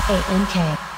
F-A-N-K.